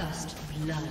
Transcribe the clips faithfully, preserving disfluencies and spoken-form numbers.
First blood.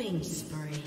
Killing spree.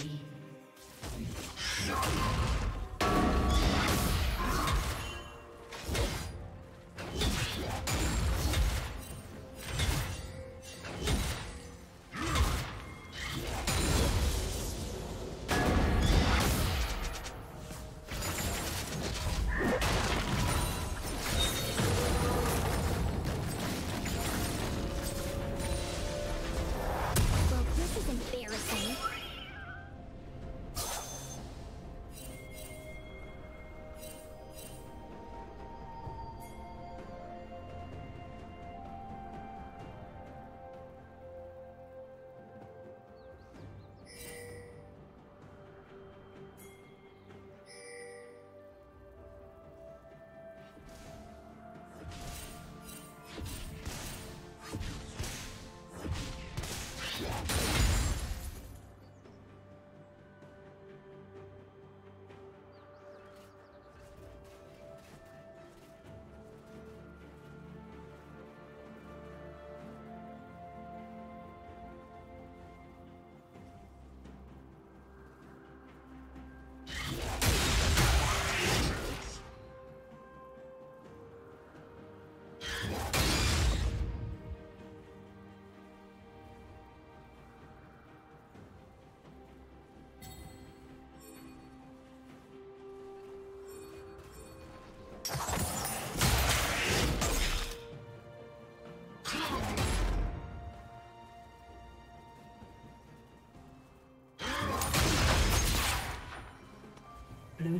Blue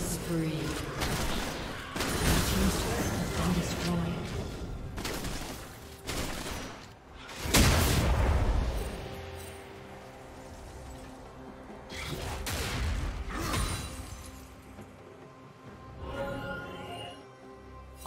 Spree.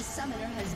A summoner has